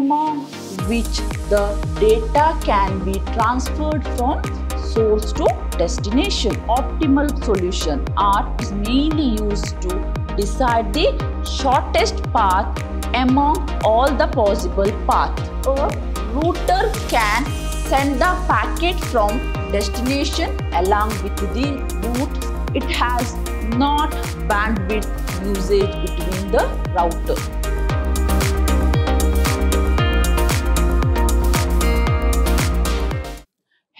amount which the data can be transferred from source to destination. Optimal solution R is mainly used to decide the shortest path among all the possible paths. A router can send the packet from destination along with the route. It has not bandwidth usage between the router.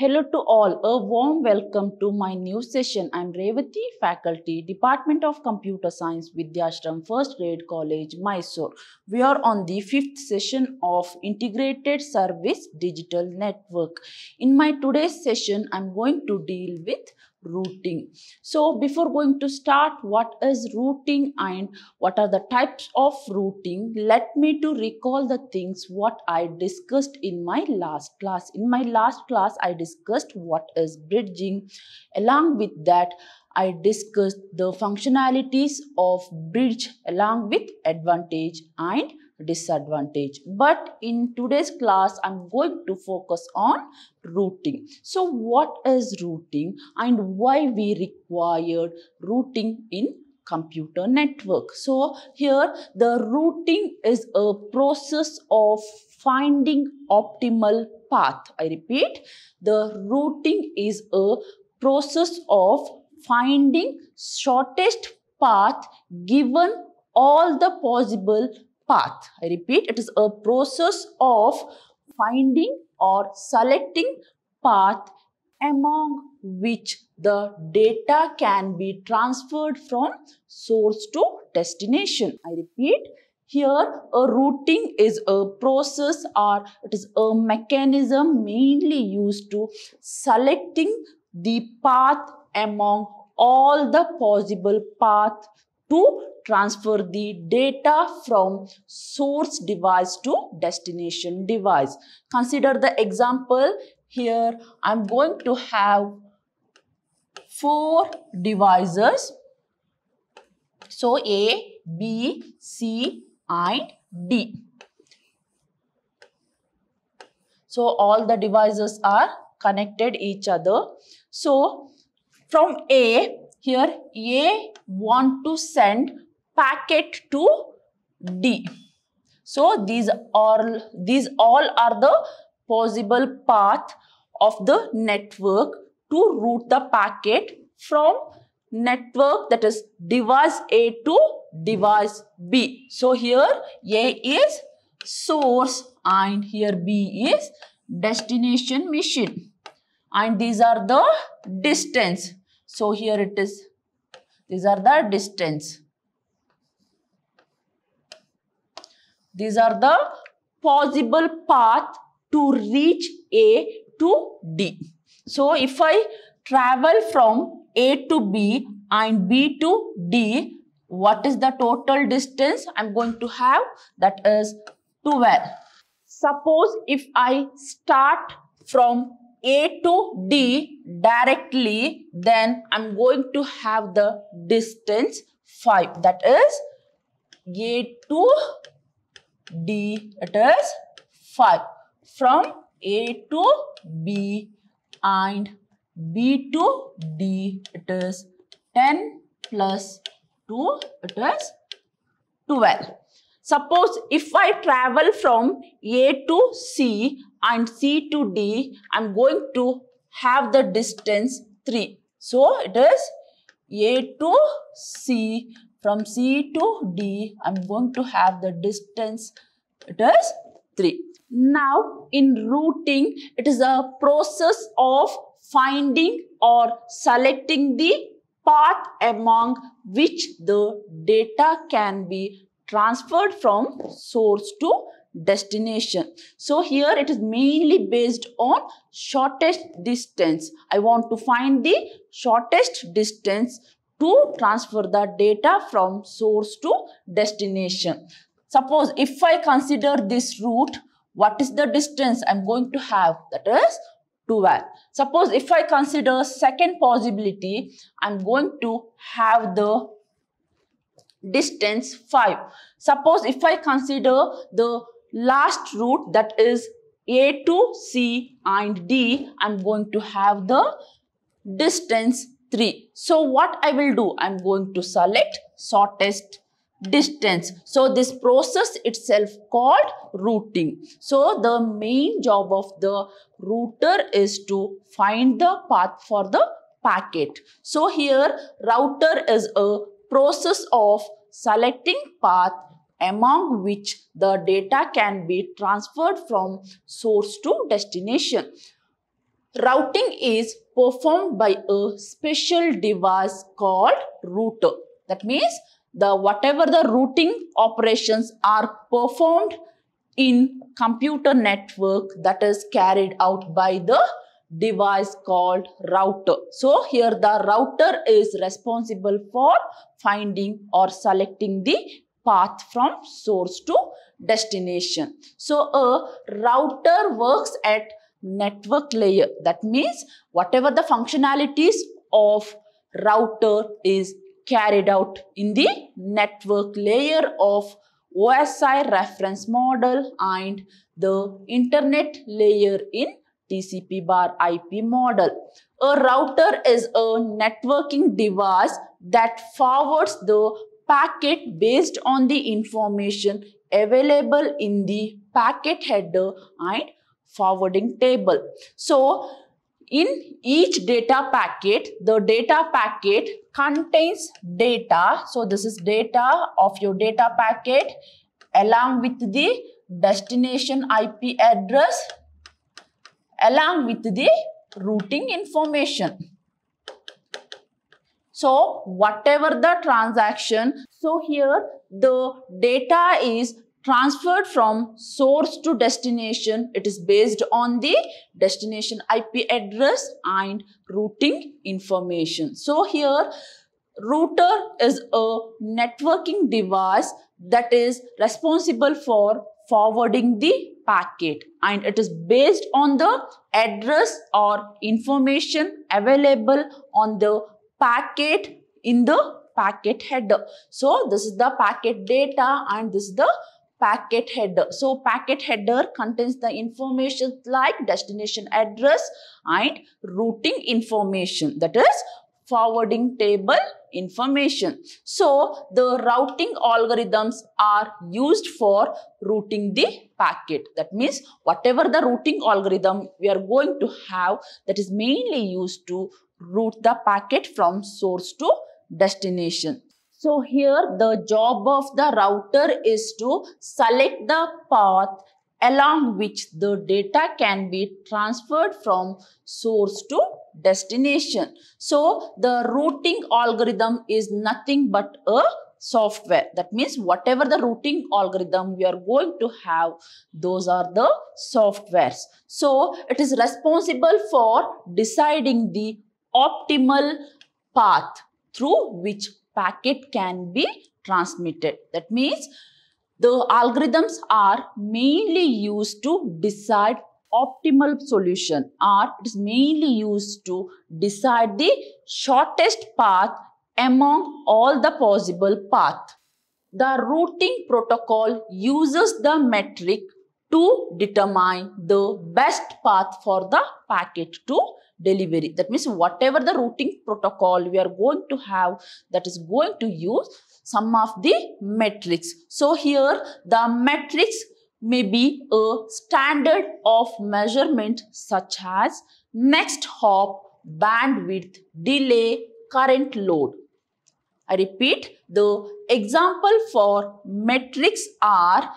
Hello to all, a warm welcome to my new session. I am Revathi, faculty, Department of Computer Science, Vidhyaashram, 1st grade college, Mysore. We are on the 5th session of Integrated Service Digital Network. In my today's session, I am going to deal with routing. So before going to start, what is routing and what are the types of routing, let me to recall the things what I discussed in my last class. In my last class, I discussed what is bridging. Along with that, I discussed the functionalities of bridge along with advantage and disadvantage. But in today's class, I'm going to focus on routing. So what is routing and why we require routing in computer network? So here the routing is a process of finding optimal path. I repeat, the routing is a process of finding shortest path given all the possible path. I repeat, it is a process of finding or selecting path among which the data can be transferred from source to destination. I repeat, here a routing is a process or it is a mechanism mainly used to selecting the path among all the possible path to transfer the data from source device to destination device. Consider the example here. I'm going to have 4 devices. So A, B, C and D. So all the devices are connected each other. So from A, here A want to send packet to D. So these all are the possible path of the network to route the packet from network, that is device A, to device B. So here A is source and here B is destination machine. And these are the distance. So here it is, these are the distance. These are the possible path to reach A to D. So if I travel from A to B and B to D, what is the total distance I'm going to have? That is 12. Suppose if I start from A to D directly, then I'm going to have the distance 5. That is A to D, it is 5. From A to B and B to D, it is 10 plus 2, it is 12. Suppose if I travel from A to C and C to D, I'm going to have the distance 3. So it is A to C. From C to D, I'm going to have the distance, it is 3. Now, in routing, it is a process of finding or selecting the path among which the data can be transferred from source to destination. So here it is mainly based on shortest distance. I want to find the shortest distance to transfer the data from source to destination. Suppose if I consider this route, what is the distance I'm going to have? That is 12. Suppose if I consider second possibility, I'm going to have the distance 5. Suppose if I consider the last root, that is A to C and D, I'm going to have the distance 3. So what I will do? I'm going to select shortest distance. So this process itself called routing. So the main job of the router is to find the path for the packet. So here router is a process of selecting path among which the data can be transferred from source to destination. Routing is performed by a special device called router. That means whatever the routing operations are performed in computer network, that is carried out by the device called router. So here the router is responsible for finding or selecting the path from source to destination. So a router works at network layer. That means whatever the functionalities of router is carried out in the network layer of OSI reference model and the internet layer in TCP/IP model. A router is a networking device that forwards the packet based on the information available in the packet header and forwarding table. So in each data packet, the data packet contains data. So this is data of your data packet along with the destination IP address, along with the routing information. So whatever the transaction, so here the data is transferred from source to destination. It is based on the destination IP address and routing information. So here router is a networking device that is responsible for forwarding the packet, and it is based on the address or information available on the packet in the packet header. So this is the packet data and this is the packet header. So packet header contains the information like destination address and routing information, that is forwarding table information. So the routing algorithms are used for routing the packet. That means whatever the routing algorithm we are going to have, that is mainly used to route the packet from source to destination. So here the job of the router is to select the path along which the data can be transferred from source to destination. So the routing algorithm is nothing but a software. That means whatever the routing algorithm we are going to have, those are the softwares. So it is responsible for deciding the optimal path through which packet can be transmitted. That means the algorithms are mainly used to decide optimal solution, or it is mainly used to decide the shortest path among all the possible paths. The routing protocol uses the metric to determine the best path for the packet to delivery. That means whatever the routing protocol we are going to have, that is going to use some of the metrics. So here the metrics may be a standard of measurement such as next hop, bandwidth, delay, current load. I repeat, the example for metrics are,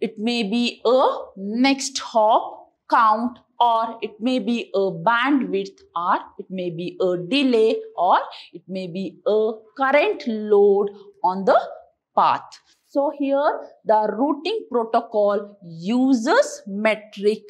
it may be a next hop count, or it may be a bandwidth, or it may be a delay, or it may be a current load on the path. So here the routing protocol uses metric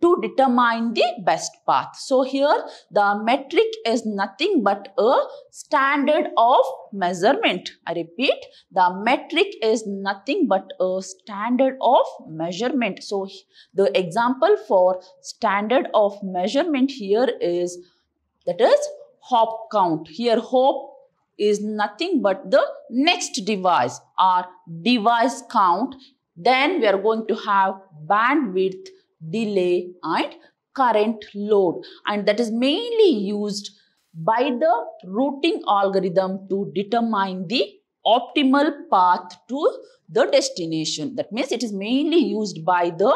to determine the best path. So here the metric is nothing but a standard of measurement. I repeat, the metric is nothing but a standard of measurement. So the example for standard of measurement here is, that is hop count. Here hop is nothing but the next device, or device count then we are going to have bandwidth, delay and current load, and that is mainly used by the routing algorithm to determine the optimal path to the destination. That means it is mainly used by the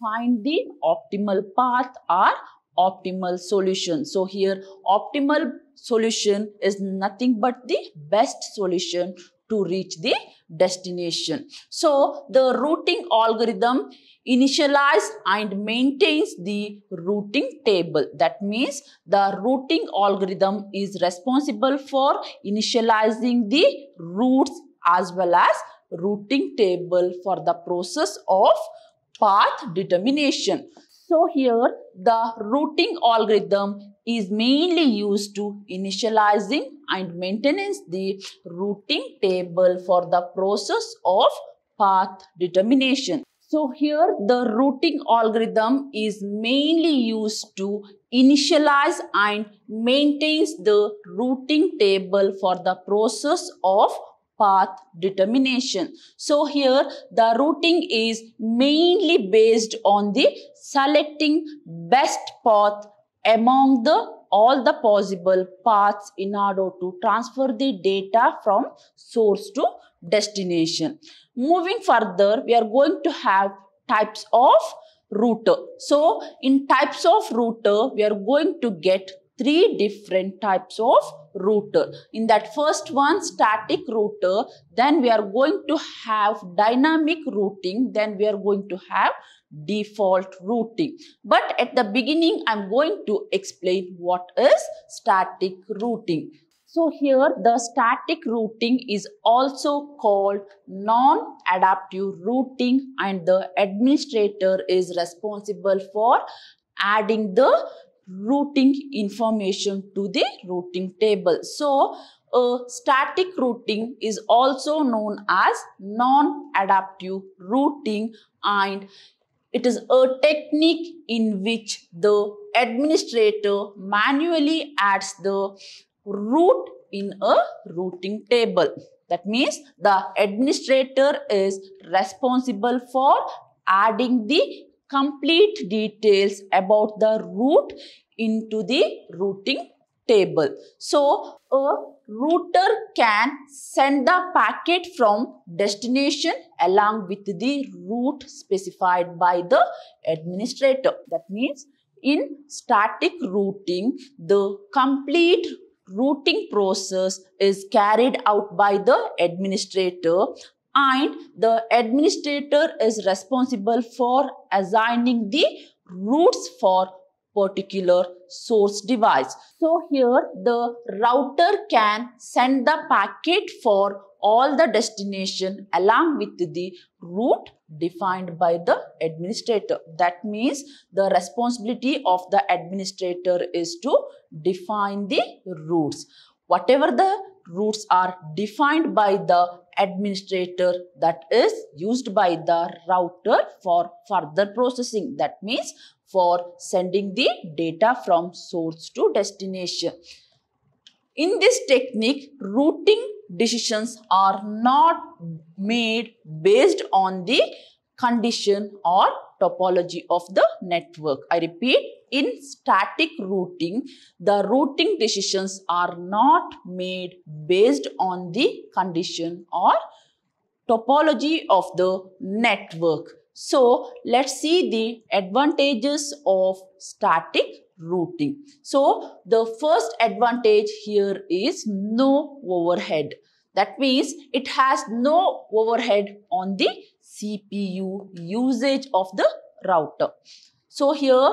find the optimal path or optimal solution. So here optimal solution is nothing but the best solution to reach the destination. So the routing algorithm initializes and maintains the routing table. That means the routing algorithm is responsible for initializing the routes as well as routing table for the process of path determination. So here the routing algorithm is mainly used to initializing and maintenance the routing table for the process of path determination. So here the routing algorithm is mainly used to initialize and maintains the routing table for the process of path determination. So here the routing is mainly based on the selecting best path among all the possible paths in order to transfer the data from source to destination. Moving further, we are going to have types of router. So in types of router, we are going to get three different types of router. In that first one, static router, then we are going to have dynamic routing, then we are going to have default routing. But at the beginning, I'm going to explain what is static routing. So here the static routing is also called non-adaptive routing, and the administrator is responsible for adding the routing information to the routing table. So static routing is also known as non-adaptive routing, and it is a technique in which the administrator manually adds the route in a routing table. That means the administrator is responsible for adding the complete details about the route into the routing table. So a router can send the packet from destination along with the route specified by the administrator. That means in static routing, the complete routing process is carried out by the administrator, and the administrator is responsible for assigning the routes for particular source device. So here the router can send the packet for all the destination along with the route defined by the administrator. That means the responsibility of the administrator is to define the routes. Whatever the routes are defined by the administrator, that is used by the router for further processing. That means for sending the data from source to destination. In this technique, routing decisions are not made based on the condition or topology of the network. I repeat, in static routing, the routing decisions are not made based on the condition or topology of the network. So let's see the advantages of static routing. So the first advantage here is no overhead. That means it has no overhead on the CPU usage of the router. So here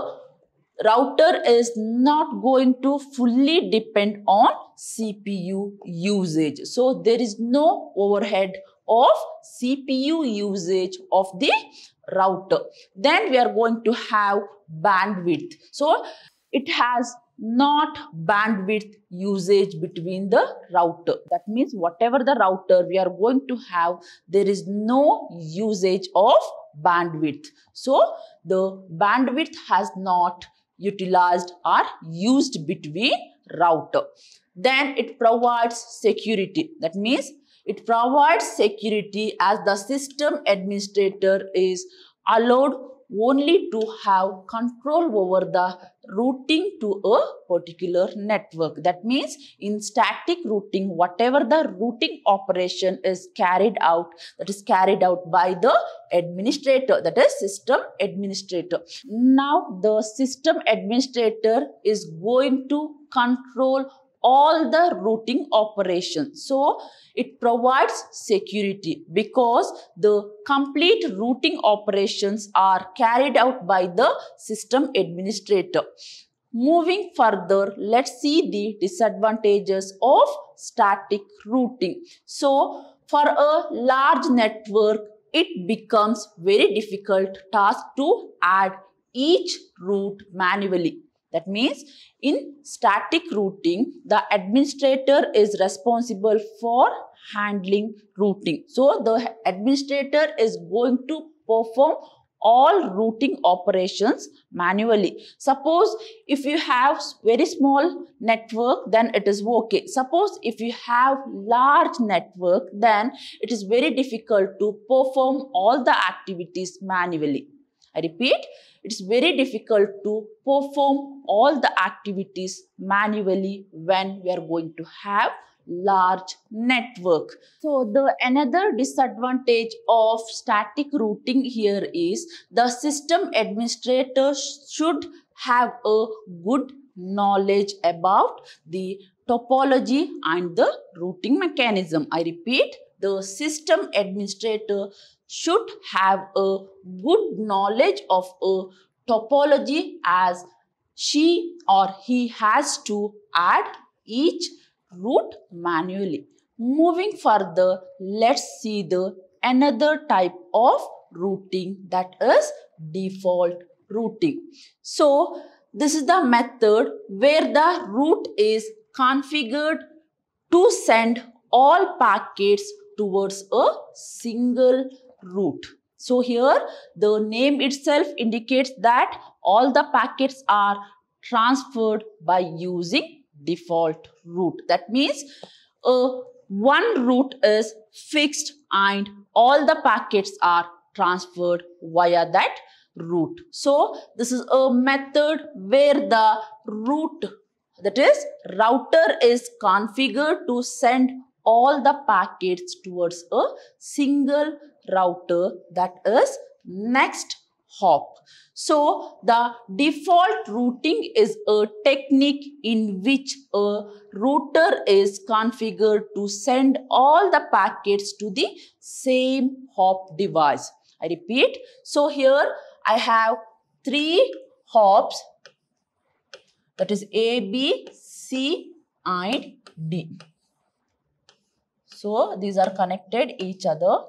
router is not going to fully depend on CPU usage. So there is no overhead of CPU usage of the router. Then we are going to have bandwidth. So it has not bandwidth usage between the router. That means whatever the router we are going to have, there is no usage of bandwidth. So the bandwidth has not utilized or used between router. Then it provides security. That means It provides security as the system administrator is allowed only to have control over the routing to a particular network. That means in static routing, whatever the routing operation is carried out, that is carried out by the administrator, that is system administrator. Now the system administrator is going to control all the routing operations. So it provides security because the complete routing operations are carried out by the system administrator. Moving further, let's see the disadvantages of static routing. So for a large network, it becomes very difficult task to add each route manually. That means in static routing, the administrator is responsible for handling routing. So the administrator is going to perform all routing operations manually. Suppose if you have very small network, then it is okay. Suppose if you have large network, then it is very difficult to perform all the activities manually. I repeat, it's very difficult to perform all the activities manually when we are going to have large network. So the another disadvantage of static routing here is the system administrator should have a good knowledge about the topology and the routing mechanism. I repeat, the system administrator should have a good knowledge of a topology as she or he has to add each route manually. Moving further, let's see the another type of routing, that is default routing. So this is the method where the route is configured to send all packets towards a single route. So here the name itself indicates that all the packets are transferred by using default route. That means one route is fixed and all the packets are transferred via that route. So this is a method where the route, that is router, is configured to send all the packets towards a single router, that is next hop. So the default routing is a technique in which a router is configured to send all the packets to the same hop device. I repeat, so here I have three hops, that is A, B, C and D. So these are connected each other.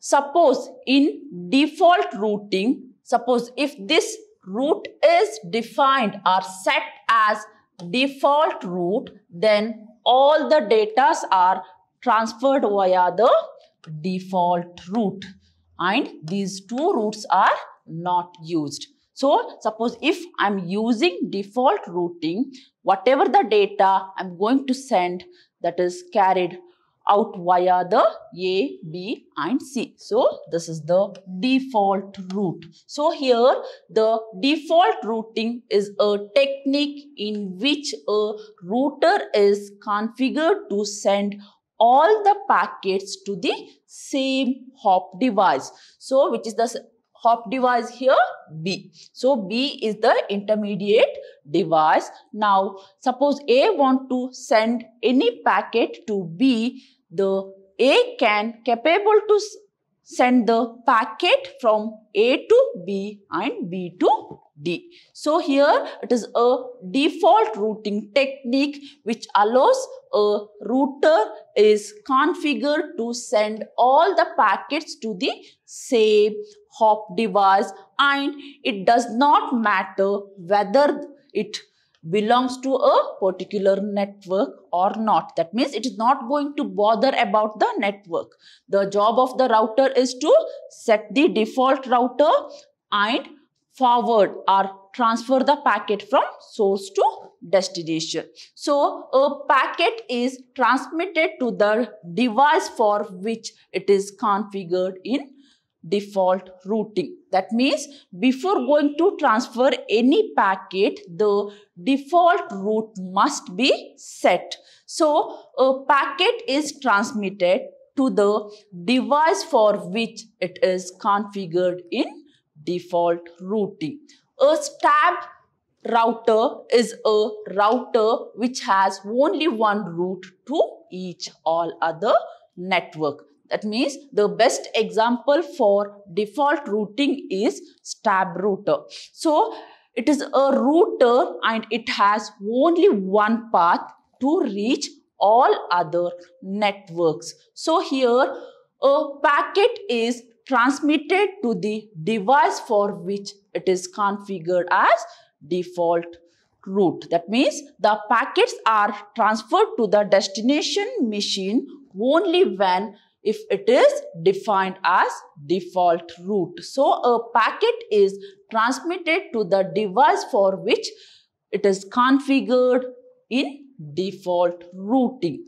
Suppose in default routing, suppose if this route is defined or set as default route, then all the data are transferred via the default route and these two routes are not used. So suppose if I'm using default routing, whatever the data I'm going to send, that is carried out via the A, B and C. So this is the default route. So here the default routing is a technique in which a router is configured to send all the packets to the same hop device. So which is the hop device here? B. So B is the intermediate device. Now suppose A want to send any packet to B, the A can capable to send the packet from A to B and B to D. So here it is a default routing technique which allows a router is configured to send all the packets to the same hop device and it does not matter whether it belongs to a particular network or not. That means it is not going to bother about the network. The job of the router is to set the default router and forward or transfer the packet from source to destination. So a packet is transmitted to the device for which it is configured in default routing. That means before going to transfer any packet, the default route must be set. So a packet is transmitted to the device for which it is configured in default routing. A STAB router is a router which has only one route to each all other network. That means the best example for default routing is STAB router. So it is a router and it has only one path to reach all other networks. So here a packet is transmitted to the device for which it is configured as default route. That means the packets are transferred to the destination machine only when if it is defined as default route. So a packet is transmitted to the device for which it is configured in default routing.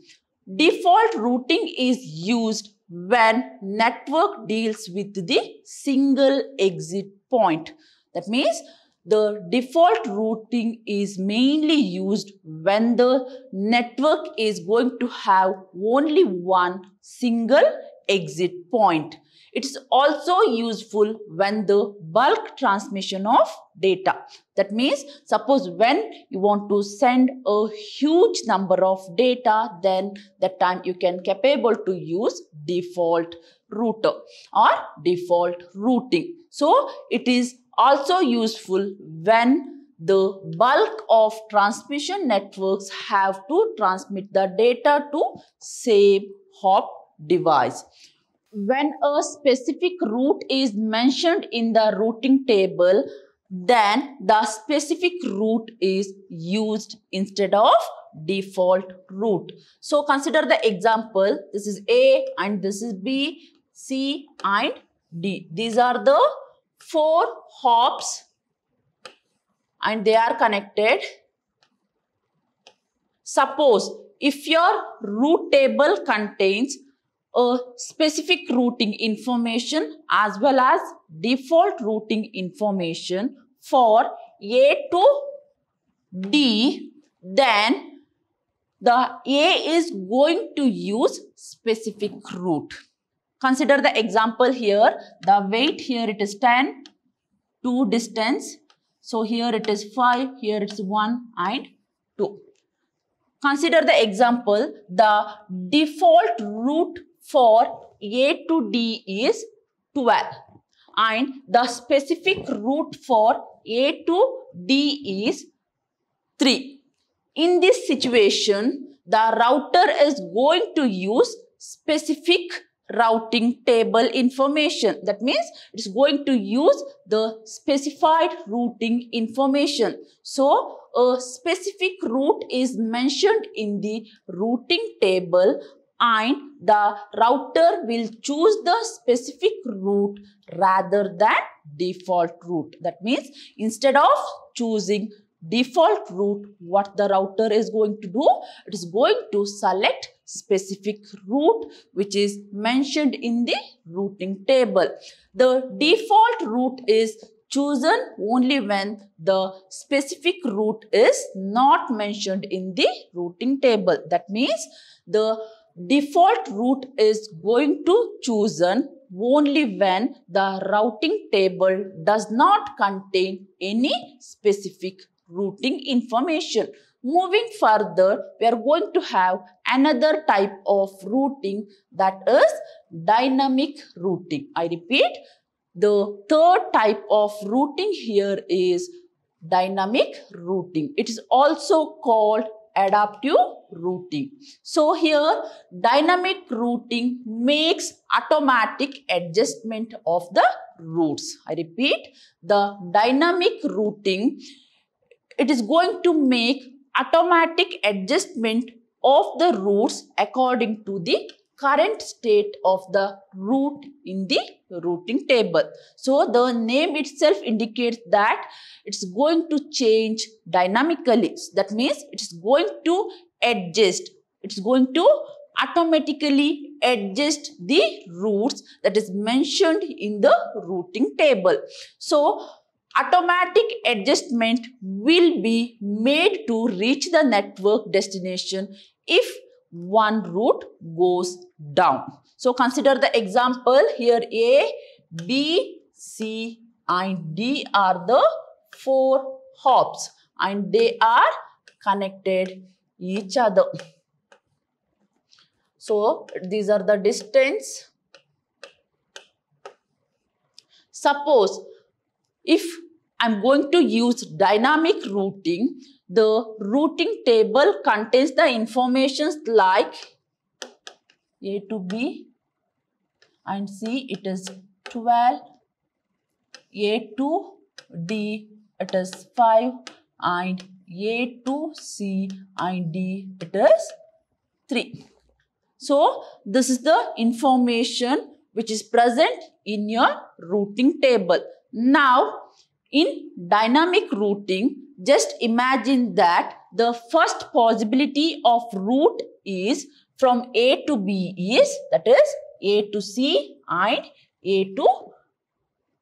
Default routing is used when network deals with the single exit point. That means the default routing is mainly used when the network is going to have only one single exit point. It is also useful when the bulk transmission of data. That means suppose when you want to send a huge number of data, then that time you can capable to use default router or default routing. So it is also useful when the bulk of transmission networks have to transmit the data to same hop device. When a specific route is mentioned in the routing table, then the specific route is used instead of default route. So consider the example. This is A and this is B, C and D. These are the 4 hops and they are connected. Suppose if your route table contains a specific routing information as well as default routing information for A to D, then the A is going to use specific route. Consider the example here. The weight here it is 10, 2 distance. So here it is 5, here it's 1 and 2. Consider the example. The default route for A to D is 12 and the specific route for A to D is 3. In this situation, the router is going to use specific routing table information. That means it's going to use the specified routing information. So a specific route is mentioned in the routing table and the router will choose the specific route rather than default route. That means instead of choosing default route, what the router is going to do? It is going to select specific route which is mentioned in the routing table. The default route is chosen only when the specific route is not mentioned in the routing table. That means the default route is going to chosen only when the routing table does not contain any specific routing information. Moving further, we are going to have another type of routing, that is dynamic routing. I repeat, the third type of routing here is dynamic routing. It is also called adaptive routing. So here dynamic routing makes automatic adjustment of the routes. I repeat, the dynamic routing, it is going to make automatic adjustment of the routes according to the current state of the root in the routing table. So the name itself indicates that it's going to change dynamically. That means it's going to adjust. It's going to automatically adjust the roots that is mentioned in the routing table. So automatic adjustment will be made to reach the network destination if one root goes down. So consider the example here. A, B, C and D are the 4 hops and they are connected each other. So these are the distance. Suppose if I'm going to use dynamic routing, the routing table contains the informations like A to B and C, it is 12, A to D, it is 5 and A to C and D, it is 3. So this is the information which is present in your routing table. Now, in dynamic routing, just imagine that the first possibility of route is from A to B is, that is A to C and A to,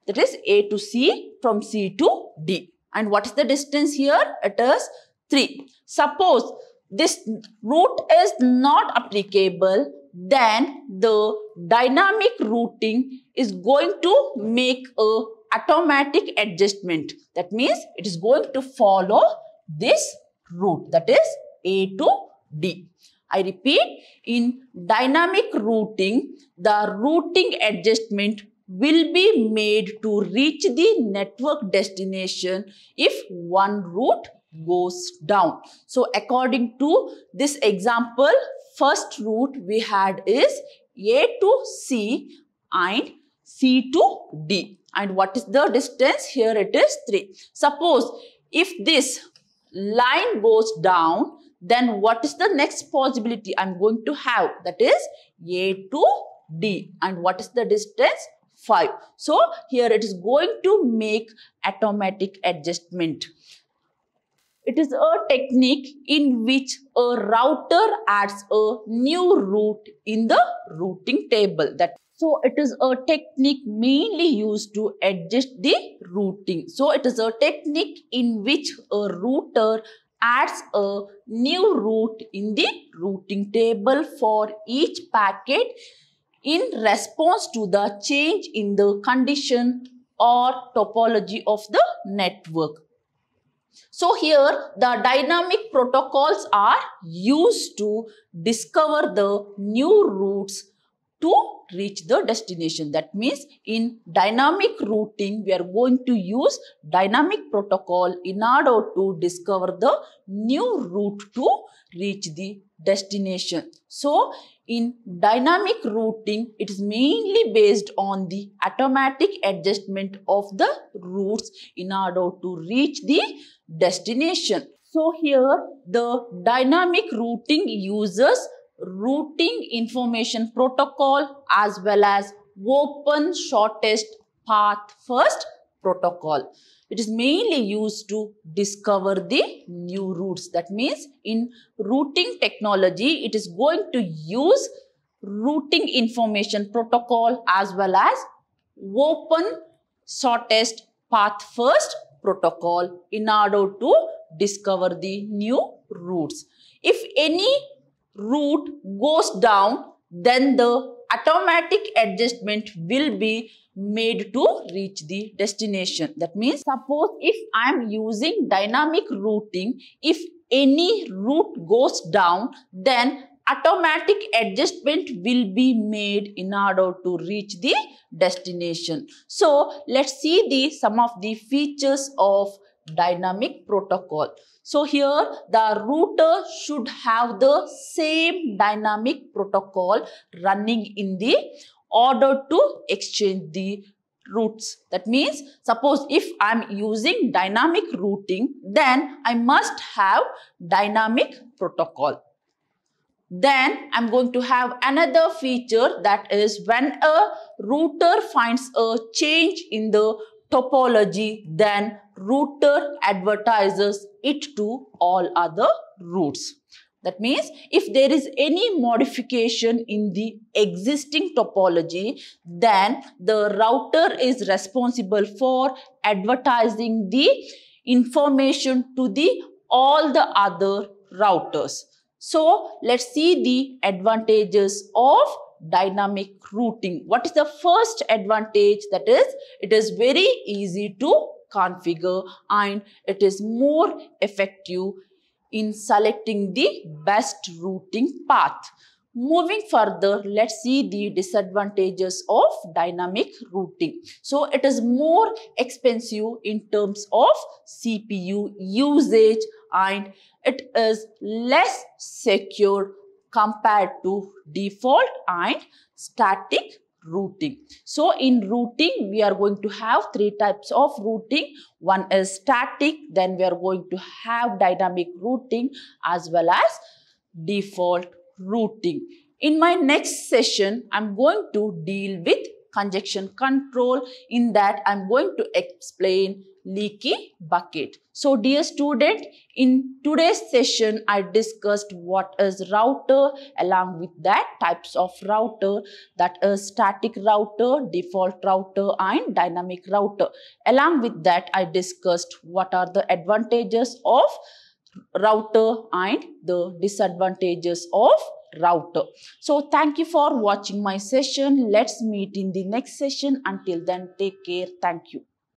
that is A to C, from C to D. And what is the distance here? It is 3. Suppose this route is not applicable, then the dynamic routing is going to make a automatic adjustment. That means it is going to follow this route, that is A to D. I repeat, in dynamic routing, the routing adjustment will be made to reach the network destination if one route goes down. So according to this example, first route we had is A to C and C to D. And what is the distance? Here it is 3. Suppose if this line goes down, then what is the next possibility I'm going to have? That is A to D. And what is the distance? 5. So here it is going to make automatic adjustment. It is a technique in which a router adds a new route in the routing table. So it is a technique mainly used to adjust the routing. So it is a technique in which a router adds a new route in the routing table for each packet in response to the change in the condition or topology of the network. So here the dynamic protocols are used to discover the new routes to reach the destination. That means in dynamic routing, we are going to use dynamic protocol in order to discover the new route to reach the destination. So in dynamic routing, it is mainly based on the automatic adjustment of the routes in order to reach the destination. So here the dynamic routing uses routing information protocol as well as open shortest path first protocol. It is mainly used to discover the new routes. That means in routing technology, it is going to use routing information protocol as well as open shortest path first protocol in order to discover the new routes. If any route goes down, then the automatic adjustment will be made to reach the destination. That means suppose if I am using dynamic routing, if any route goes down, then automatic adjustment will be made in order to reach the destination. So let's see some of the features of dynamic protocol. So here the router should have the same dynamic protocol running in the order to exchange the routes. That means suppose if I'm using dynamic routing, then I must have dynamic protocol. Then I'm going to have another feature, that is when a router finds a change in the topology, then router advertises it to all other routes. That means if there is any modification in the existing topology, then the router is responsible for advertising the information to the all the other routers. So let's see the advantages of dynamic routing. What is the first advantage? That is, it is very easy to configure and it is more effective in selecting the best routing path. Moving further, let's see the disadvantages of dynamic routing. So it is more expensive in terms of CPU usage and it is less secure compared to default and static routing. So in routing, we are going to have three types of routing. One is static, then we are going to have dynamic routing as well as default routing. In my next session, I'm going to deal with congestion control. In that, I'm going to explain leaky bucket. So dear student, in today's session, I discussed what is router, along with that types of router, that is static router, default router and dynamic router. Along with that, I discussed what are the advantages of router and the disadvantages of router. So thank you for watching my session. Let's meet in the next session. Until then, take care. Thank you.